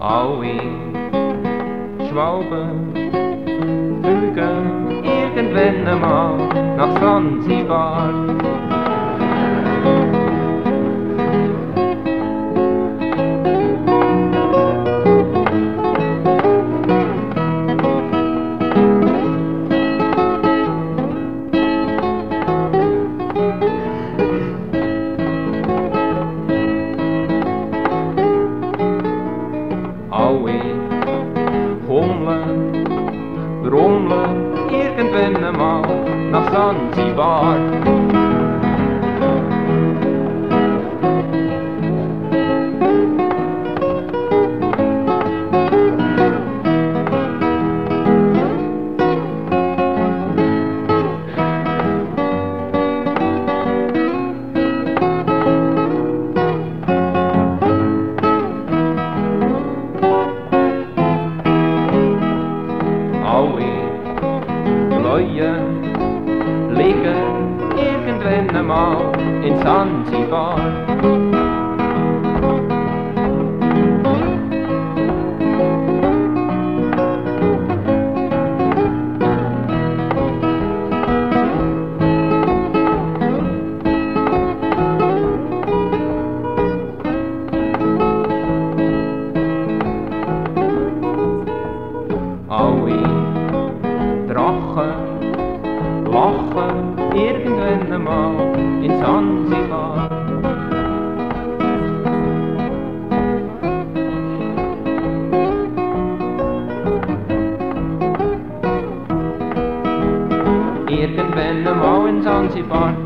Aui, Schwalben, fliegen irgendwann einmal nach Sansibar. Rummeln, irgendwann einmal nach Sansibar. Liegen irgendwann einmal in Sansibar. Alle Drachen lachen irgendwann einmal in Sansibar. Irgendwann einmal in Sansibar.